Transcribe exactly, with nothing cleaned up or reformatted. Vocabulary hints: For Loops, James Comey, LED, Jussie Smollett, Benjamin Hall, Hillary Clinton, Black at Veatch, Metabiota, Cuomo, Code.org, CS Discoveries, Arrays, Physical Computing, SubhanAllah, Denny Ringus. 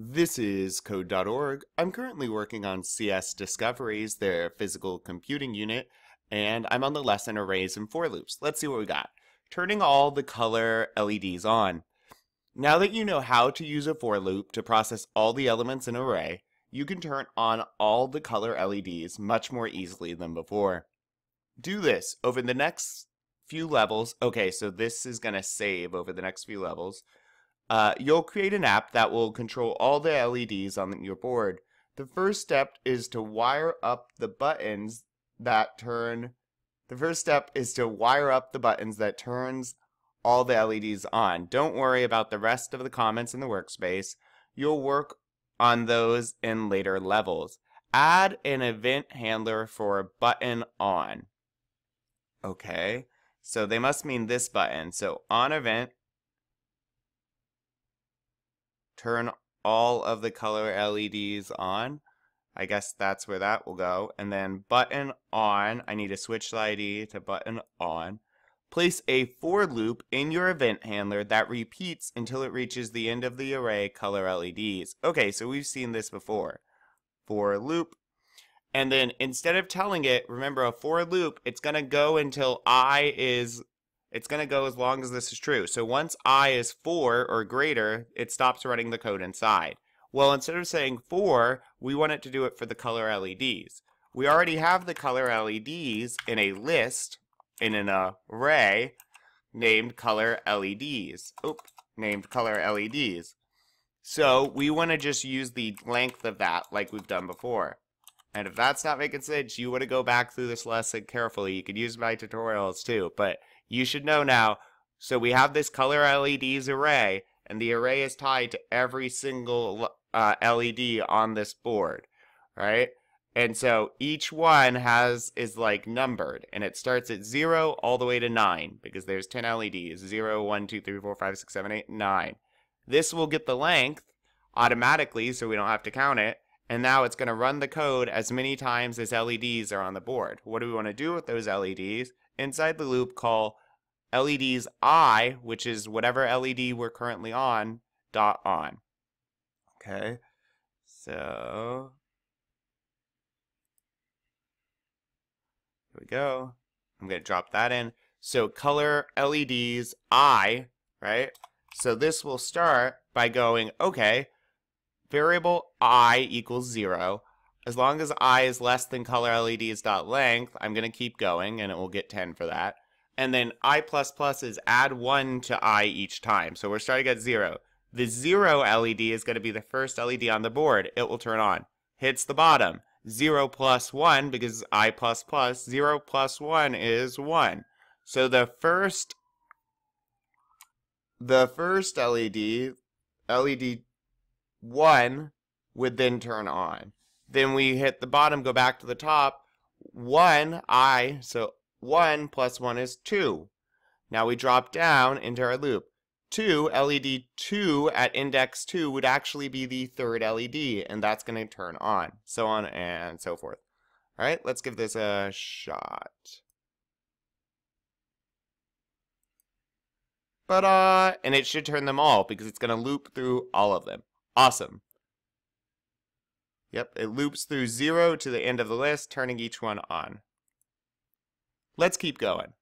This is Code dot org. I'm currently working on C S Discoveries, their physical computing unit, and I'm on the lesson arrays and for loops. Let's see what we got. Turning all the color L E Ds on. Now that you know how to use a for loop to process all the elements in an array, you can turn on all the color L E Ds much more easily than before. Do this over the next few levels. Okay, so this is going to save over the next few levels. Uh, you'll create an app that will control all the L E Ds on your board. The first step is to wire up the buttons that turn. The first step is to wire up the buttons that turns all the L E Ds on. Don't worry about the rest of the comments in the workspace. You'll work on those in later levels. Add an event handler for button on. Okay, so they must mean this button. So on event. Turn all of the color L E Ds on. I guess that's where that will go. And then button on, I need to switch the I D to button on. Place a for loop in your event handler that repeats until it reaches the end of the array color L E Ds. Okay, so we've seen this before. For loop. And then instead of telling it, remember a for loop, it's gonna go until I is It's going to go as long as this is true. So once I is four or greater, it stops running the code inside. Well, instead of saying four, we want it to do it for the color L E Ds. We already have the color L E Ds in a list, in an array, named color L E Ds. Oop, named color L E Ds. So we want to just use the length of that like we've done before. And if that's not making sense, you want to go back through this lesson carefully. You could use my tutorials too, but you should know now. So we have this color L E Ds array, and the array is tied to every single uh, L E D on this board, right? And so each one has is like numbered, and it starts at zero all the way to nine, because there's ten L E Ds, zero, one, two, three, four, five, six, seven, eight, nine. This will get the length automatically, so we don't have to count it, and now it's going to run the code as many times as L E Ds are on the board. What do we want to do with those L E Ds? Inside the loop, call L E Ds I, which is whatever L E D we're currently on, dot on. Okay, so here we go. I'm going to drop that in. So color L E Ds I, right? So this will start by going, okay, variable I equals zero. As long as I is less than color L E Ds dot length, I'm going to keep going, and it will get ten for that. And then I plus plus is add one to I each time. So we're starting at zero. The zero L E D is going to be the first L E D on the board. It will turn on. Hits the bottom. Zero plus one, because I plus plus, zero plus one is one. So the first, the first L E D, L E D one would then turn on. Then we hit the bottom, go back to the top, one, I, so one plus one is two. Now we drop down into our loop. two, L E D two at index two would actually be the third L E D, and that's going to turn on, so on and so forth. All right, let's give this a shot. Ta-da! And it should turn them all, because it's going to loop through all of them. Awesome. Yep, it loops through zero to the end of the list, turning each one on. Let's keep going.